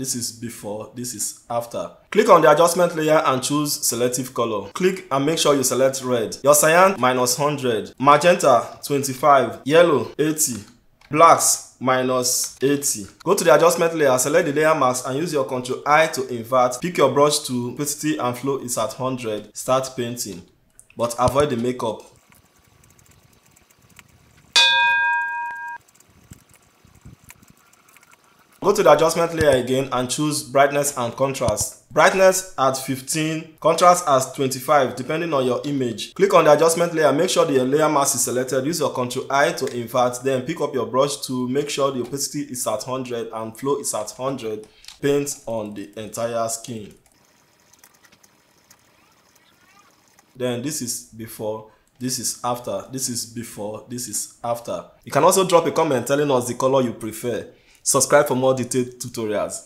This is before, this is after. Click on the adjustment layer and choose selective color. Click and make sure you select red. Your cyan -100, magenta 25, yellow 80, blacks -80. Go to the adjustment layer, select the layer mask and use your Ctrl I to invert. Pick your brush to opacity and flow is at 100. Start painting, but avoid the makeup. Go to the adjustment layer again and choose brightness and contrast. Brightness at 15, contrast at 25 depending on your image. Click on the adjustment layer, make sure the layer mask is selected, use your Ctrl I to invert, then pick up your brush to make sure the opacity is at 100 and flow is at 100, paint on the entire skin. Then this is before, this is after, this is before, this is after. You can also drop a comment telling us the color you prefer. Subscribe for more detailed tutorials.